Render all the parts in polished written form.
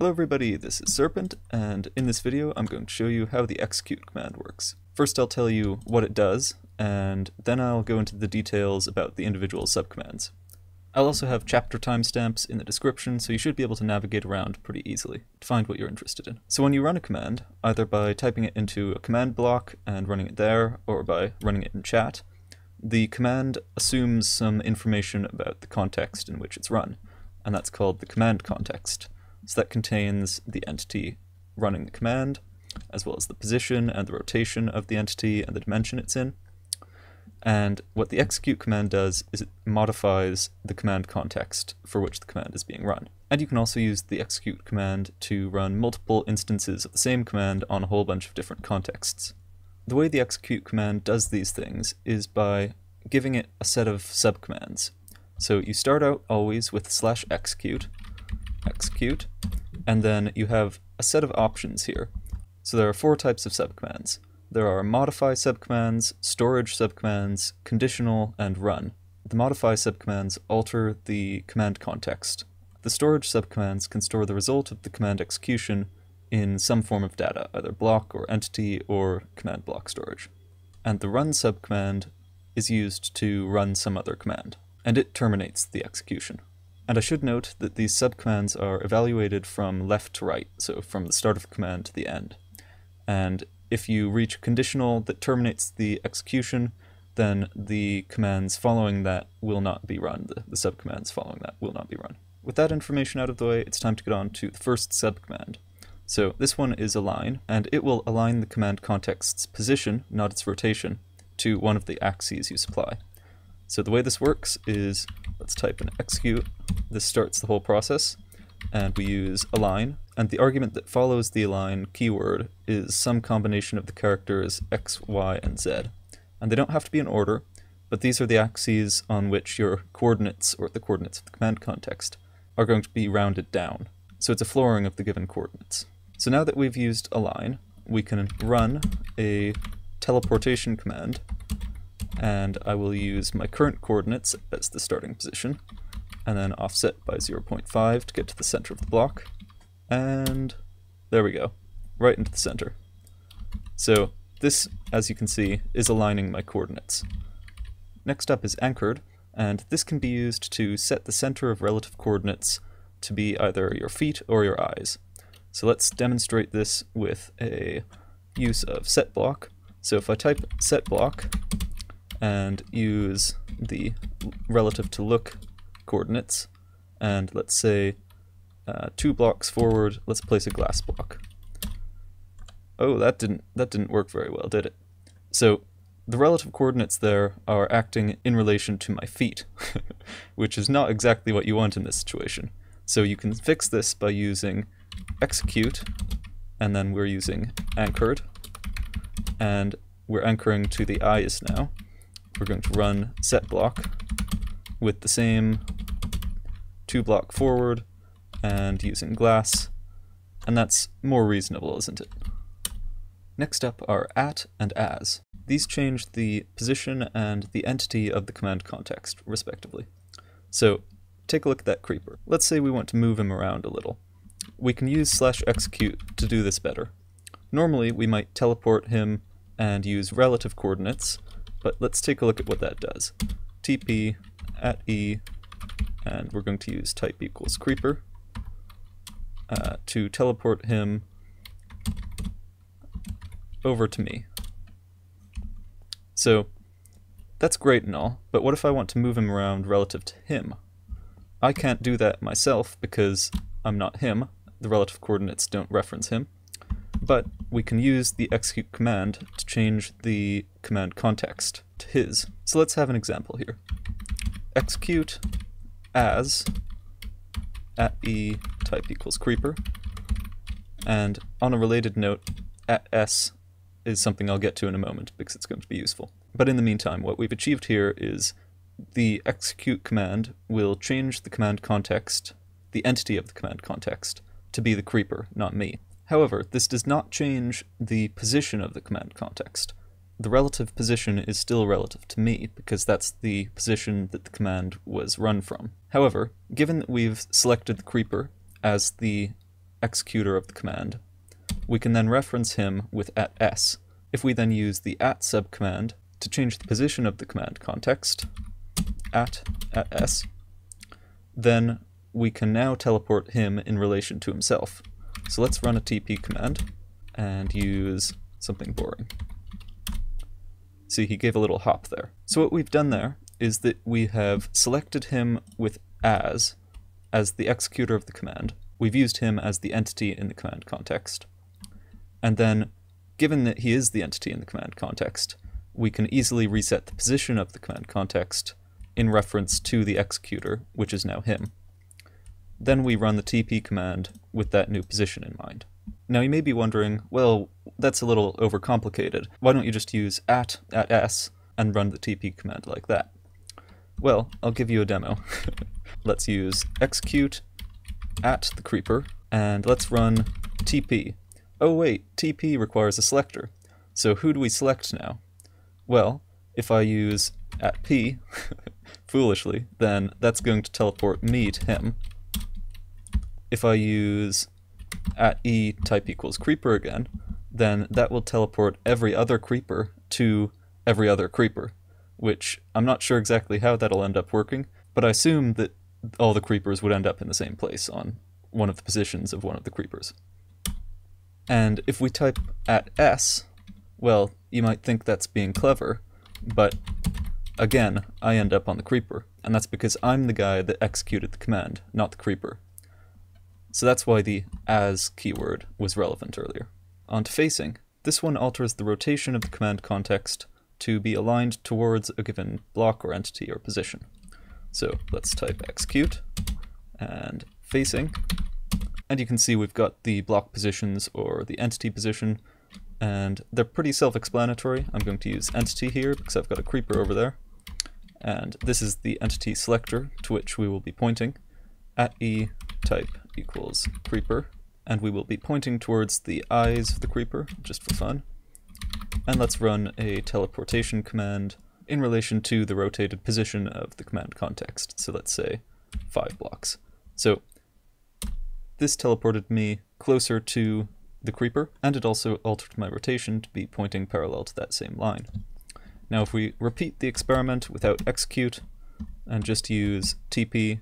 Hello everybody, this is Serpent, and in this video I'm going to show you how the execute command works. First I'll tell you what it does, and then I'll go into the details about the individual subcommands. I'll also have chapter timestamps in the description, so you should be able to navigate around pretty easily to find what you're interested in. So when you run a command, either by typing it into a command block and running it there, or by running it in chat, the command assumes some information about the context in which it's run, and that's called the command context. So that contains the entity running the command, as well as the position and the rotation of the entity and the dimension it's in. And what the execute command does is it modifies the command context for which the command is being run. And you can also use the execute command to run multiple instances of the same command on a whole bunch of different contexts. The way the execute command does these things is by giving it a set of subcommands. So you start out always with /execute, and then you have a set of options here. So there are four types of subcommands. There are modify subcommands, storage subcommands, conditional, and run. The modify subcommands alter the command context. The storage subcommands can store the result of the command execution in some form of data, either block or entity or command block storage. And the run subcommand is used to run some other command, and it terminates the execution. And I should note that these subcommands are evaluated from left to right, so from the start of the command to the end. And if you reach a conditional that terminates the execution, then the commands following that will not be run. The subcommands following that will not be run. With that information out of the way, it's time to get on to the first subcommand. So this one is align, and it will align the command context's position, not its rotation, to one of the axes you supply. So the way this works is, let's type in execute, this starts the whole process, and we use align, and the argument that follows the align keyword is some combination of the characters x, y, and z. And they don't have to be in order, but these are the axes on which your coordinates, or the coordinates of the command context, are going to be rounded down. So it's a flooring of the given coordinates. So now that we've used align, we can run a teleportation command, and I will use my current coordinates as the starting position, and then offset by 0.5 to get to the center of the block, and there we go, right into the center. So this, as you can see, is aligning my coordinates. Next up is anchored, and this can be used to set the center of relative coordinates to be either your feet or your eyes. So let's demonstrate this with a use of set block. So if I type set block, and use the relative to look coordinates, and let's say 2 blocks forward, let's place a glass block. Oh, that didn't work very well, did it? So the relative coordinates there are acting in relation to my feet, which is not exactly what you want in this situation. So you can fix this by using execute, and then we're using anchored, and we're anchoring to the eyes now. We're going to run set block with the same 2 block forward and using glass, and that's more reasonable, isn't it? Next up are at and as. These change the position and the entity of the command context, respectively. So take a look at that creeper. Let's say we want to move him around a little. We can use /execute to do this better. Normally we might teleport him and use relative coordinates, but let's take a look at what that does. TP at E, and we're going to use type equals creeper to teleport him over to me. So that's great and all, but what if I want to move him around relative to him? I can't do that myself because I'm not him. The relative coordinates don't reference him. But we can use the execute command to change the command context to his. So let's have an example here. Execute as at E type equals creeper. And on a related note, at S is something I'll get to in a moment because it's going to be useful. But in the meantime, what we've achieved here is the execute command will change the command context, the entity of the command context, to be the creeper, not me. However, this does not change the position of the command context. The relative position is still relative to me, because that's the position that the command was run from. However, given that we've selected the creeper as the executor of the command. We can then reference him with @s. If we then use the @sub command to change the position of the command context, @s, then we can now teleport him in relation to himself. So let's run a TP command and use something boring. See, he gave a little hop there. So what we've done there is that we have selected him with as the executor of the command. We've used him as the entity in the command context. And then, given that he is the entity in the command context, we can easily reset the position of the command context in reference to the executor, which is now him. Then we run the TP command with that new position in mind. Now you may be wondering, well, that's a little overcomplicated. Why don't you just use @s, and run the TP command like that? Well, I'll give you a demo. Let's use execute @thecreeper, and let's run TP. Oh wait, TP requires a selector. So who do we select now? Well, if I use @p, foolishly, then that's going to teleport me to him. If I use @e type = creeper again, then that will teleport every other creeper to every other creeper, which I'm not sure exactly how that'll end up working, but I assume that all the creepers would end up in the same place on one of the positions of one of the creepers. And if we type @s, well, you might think that's being clever, but again, I end up on the creeper, and that's because I'm the guy that executed the command, not the creeper. So that's why the as keyword was relevant earlier. On to facing. This one alters the rotation of the command context to be aligned towards a given block or entity or position. So let's type execute and facing. And you can see we've got the block positions or the entity position, and they're pretty self-explanatory. I'm going to use entity here because I've got a creeper over there. And this is the entity selector to which we will be pointing, @e type = creeper, and we will be pointing towards the eyes of the creeper, just for fun. And let's run a teleportation command in relation to the rotated position of the command context. So let's say 5 blocks. So this teleported me closer to the creeper, and it also altered my rotation to be pointing parallel to that same line. Now if we repeat the experiment without execute and just use TP,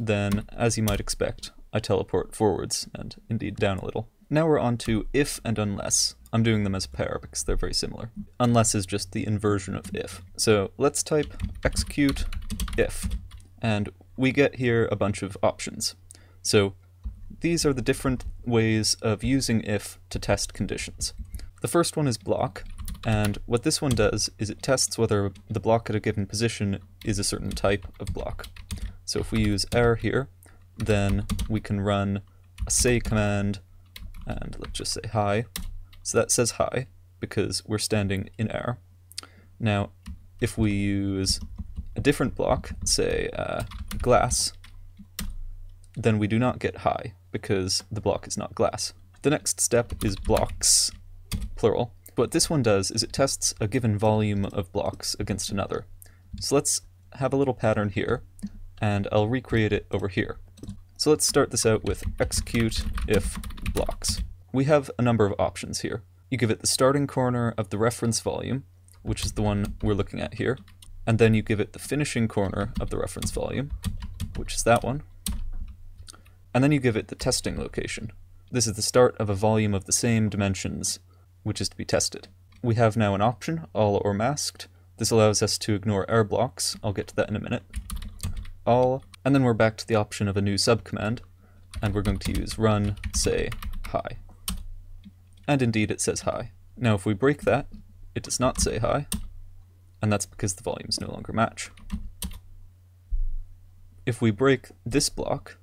then, as you might expect, I teleport forwards, and indeed down a little. Now we're on to if and unless. I'm doing them as a pair because they're very similar. Unless is just the inversion of if. So let's type execute if, and we get here a bunch of options. So these are the different ways of using if to test conditions. The first one is block, and what this one does is it tests whether the block at a given position is a certain type of block. So if we use err here, then we can run a say command, and let's just say hi. So that says hi because we're standing in err. Now, if we use a different block, say glass, then we do not get hi because the block is not glass. The next step is blocks, plural. What this one does is it tests a given volume of blocks against another. So let's have a little pattern here, and I'll recreate it over here. So let's start this out with execute if blocks. We have a number of options here. You give it the starting corner of the reference volume, which is the one we're looking at here, and then you give it the finishing corner of the reference volume, which is that one, and then you give it the testing location. This is the start of a volume of the same dimensions, which is to be tested. We have now an option, all or masked. This allows us to ignore error blocks. I'll get to that in a minute. All, and then we're back to the option of a new subcommand, and we're going to use run say hi. And indeed it says hi. Now if we break that, it does not say hi, and that's because the volumes no longer match. If we break this block,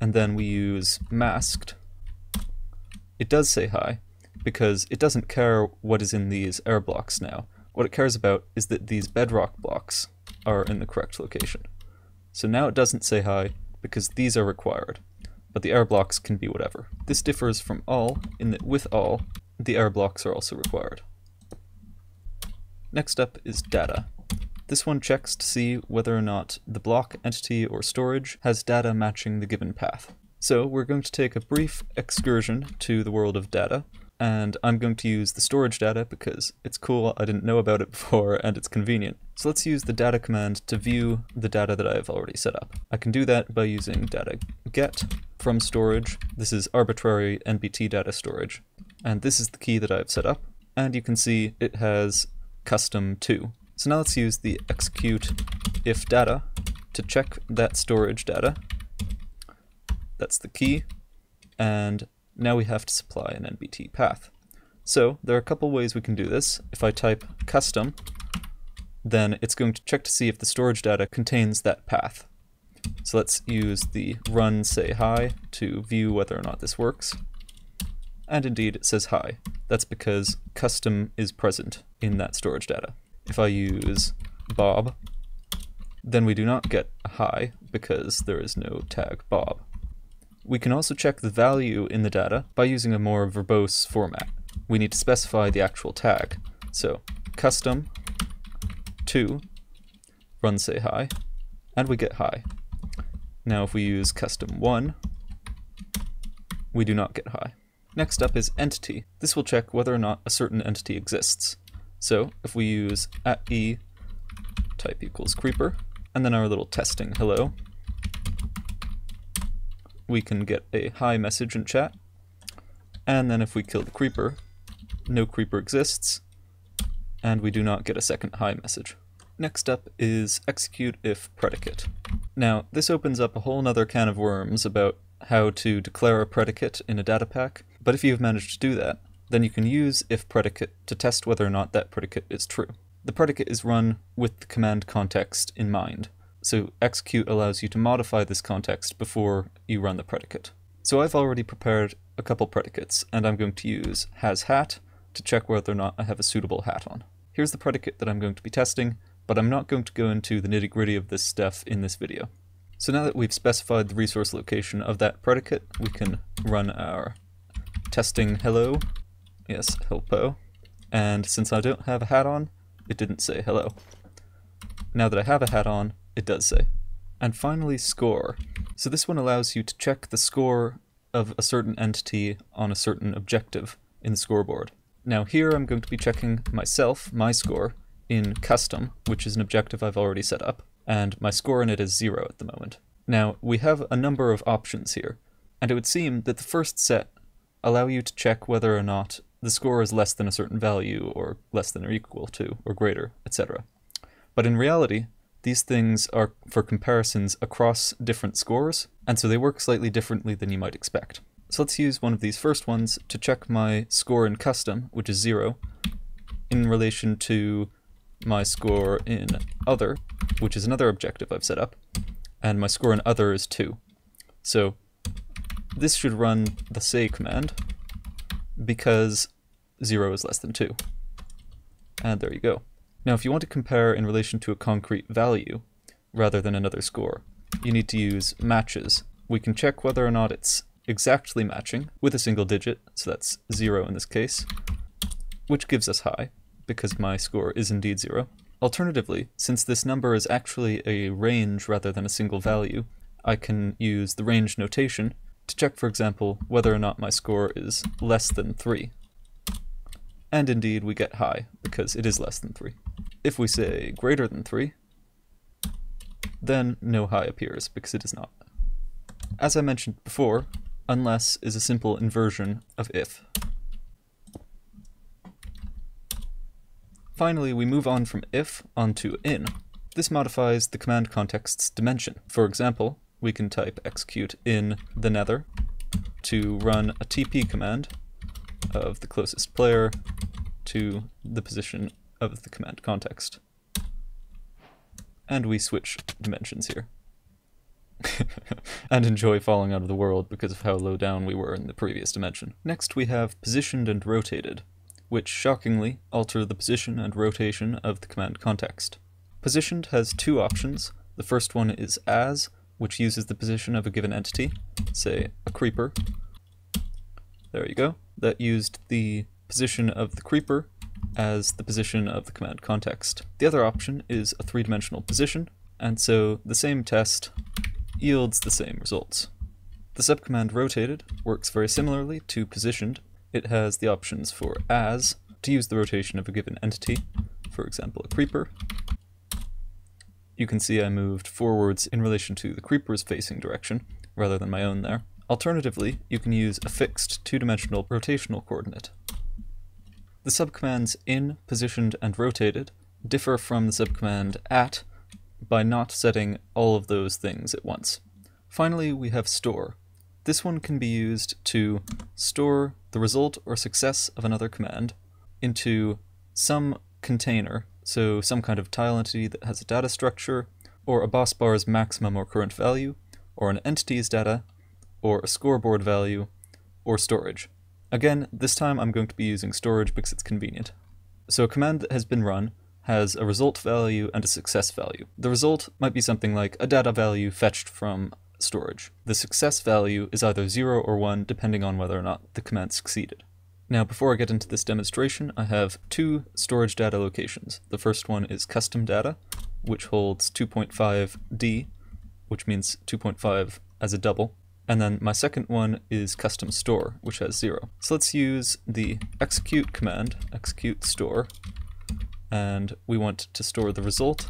and then we use masked, it does say hi, because it doesn't care what is in these error blocks now. What it cares about is that these bedrock blocks are in the correct location. So now it doesn't say hi because these are required, but the error blocks can be whatever. This differs from all in that with all, the error blocks are also required. Next up is data. This one checks to see whether or not the block, entity, or storage has data matching the given path. So we're going to take a brief excursion to the world of data, and I'm going to use the storage data because it's cool, I didn't know about it before, and it's convenient. So let's use the data command to view the data that I have already set up. I can do that by using data get from storage. This is arbitrary NBT data storage, and this is the key that I've set up, and you can see it has custom 2. So now let's use the execute if data to check that storage data. That's the key, and now we have to supply an NBT path. So there are a couple ways we can do this. If I type custom, then it's going to check to see if the storage data contains that path. So let's use the run say hi to view whether or not this works. And indeed it says hi. That's because custom is present in that storage data. If I use Bob, then we do not get a hi because there is no tag Bob. We can also check the value in the data by using a more verbose format. We need to specify the actual tag. So custom to run say hi, and we get hi. Now if we use custom 1, we do not get hi. Next up is entity. This will check whether or not a certain entity exists. So if we use @e type equals creeper, and then our little testing hello, we can get a hi message in chat. And then if we kill the creeper, no creeper exists, and we do not get a second hi message. Next up is execute if predicate. Now this opens up a whole nother can of worms about how to declare a predicate in a data pack, but if you've managed to do that, then you can use if predicate to test whether or not that predicate is true. The predicate is run with the command context in mind. So execute allows you to modify this context before you run the predicate. So I've already prepared a couple predicates, and I'm going to use has hat to check whether or not I have a suitable hat on. Here's the predicate that I'm going to be testing, but I'm not going to go into the nitty-gritty of this stuff in this video. So now that we've specified the resource location of that predicate, we can run our testing hello, yes, hello, and since I don't have a hat on, it didn't say hello. Now that I have a hat on, it does say. And finally, score. So this one allows you to check the score of a certain entity on a certain objective in the scoreboard. Now here I'm going to be checking myself, my score, in custom, which is an objective I've already set up, and my score in it is 0 at the moment. Now we have a number of options here, and it would seem that the first set allow you to check whether or not the score is less than a certain value, or less than or equal to, or greater, etc. But in reality, these things are for comparisons across different scores, and so they work slightly differently than you might expect. So let's use one of these first ones to check my score in custom, which is 0, in relation to my score in other, which is another objective I've set up, and my score in other is 2. So this should run the say command because 0 is less than 2. And there you go. Now if you want to compare in relation to a concrete value rather than another score, you need to use matches. We can check whether or not it's exactly matching with a single digit, so that's 0 in this case, which gives us high because my score is indeed 0. Alternatively, since this number is actually a range rather than a single value, I can use the range notation to check, for example, whether or not my score is less than 3. And indeed we get high because it is less than 3. If we say greater than 3, then no high appears because it is not. As I mentioned before, unless is a simple inversion of if. Finally, we move on from if onto in. This modifies the command context's dimension. For example, we can type execute in the nether to run a TP command of the closest player to the position of the command context. And we switch dimensions here. And enjoy falling out of the world because of how low down we were in the previous dimension. Next we have positioned and rotated, which shockingly alter the position and rotation of the command context. Positioned has two options. The first one is as, which uses the position of a given entity, say a creeper. There you go. That used the position of the creeper as the position of the command context. The other option is a three-dimensional position, and so the same test yields the same results. The subcommand rotated works very similarly to positioned. It has the options for as, to use the rotation of a given entity, for example a creeper. You can see I moved forwards in relation to the creeper's facing direction, rather than my own there. Alternatively, you can use a fixed two-dimensional rotational coordinate. The subcommands in, positioned, and rotated differ from the subcommand at by not setting all of those things at once. Finally, we have store. This one can be used to store the result or success of another command into some container, so some kind of tile entity that has a data structure, or a boss bar's maximum or current value, or an entity's data, or a scoreboard value, or storage. Again, this time I'm going to be using storage because it's convenient. So a command that has been run has a result value and a success value. The result might be something like a data value fetched from storage. The success value is either 0 or 1 depending on whether or not the command succeeded. Now before I get into this demonstration, I have two storage data locations. The first one is custom data, which holds 2.5d, which means 2.5 as a double. And then my second one is custom store, which has 0. So let's use the execute command, execute store, and we want to store the result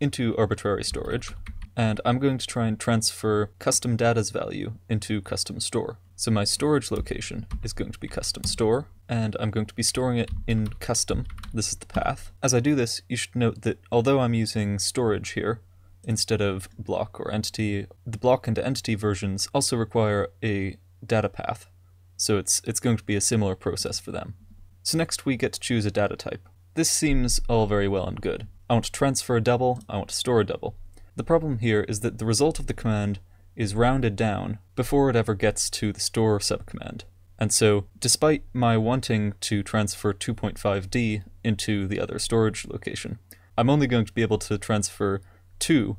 into arbitrary storage. And I'm going to try and transfer custom data's value into custom store. So my storage location is going to be custom store, and I'm going to be storing it in custom. This is the path. As I do this, you should note that although I'm using storage here instead of block or entity, the block and entity versions also require a data path. So it's going to be a similar process for them. So next we get to choose a data type. This seems all very well and good. I want to transfer a double, I want to store a double. The problem here is that the result of the command is rounded down before it ever gets to the store subcommand. And so, despite my wanting to transfer 2.5d into the other storage location, I'm only going to be able to transfer 2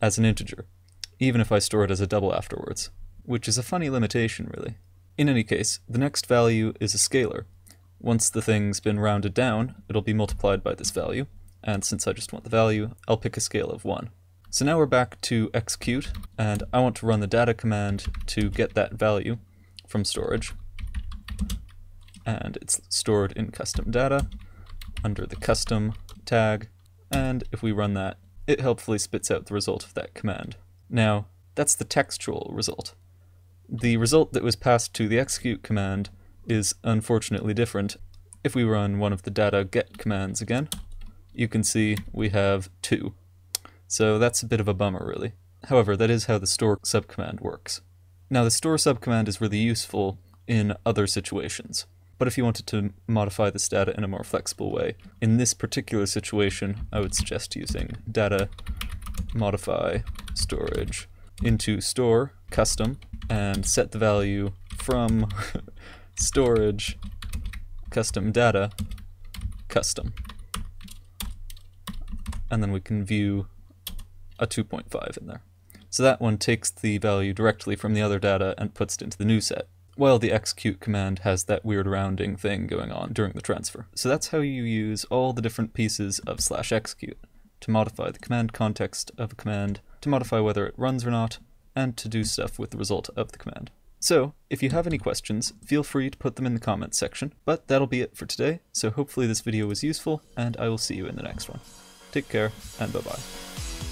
as an integer, even if I store it as a double afterwards, which is a funny limitation, really. In any case, the next value is a scalar. Once the thing's been rounded down, it'll be multiplied by this value, and since I just want the value, I'll pick a scale of 1. So now we're back to execute, and I want to run the data command to get that value from storage. And it's stored in custom data under the custom tag. And if we run that, it helpfully spits out the result of that command. Now, that's the textual result. The result that was passed to the execute command is unfortunately different. If we run one of the data get commands again, you can see we have 2. So that's a bit of a bummer, really. However, that is how the store subcommand works. Now, the store subcommand is really useful in other situations, but if you wanted to modify this data in a more flexible way, in this particular situation, I would suggest using data modify storage into store custom and set the value from storage custom data custom. And then we can view a 2.5 in there. So that one takes the value directly from the other data and puts it into the new set, while the execute command has that weird rounding thing going on during the transfer. So that's how you use all the different pieces of /execute to modify the command context of a command, to modify whether it runs or not, and to do stuff with the result of the command. So if you have any questions, feel free to put them in the comments section, but that'll be it for today. So hopefully this video was useful, and I will see you in the next one. Take care, and bye-bye.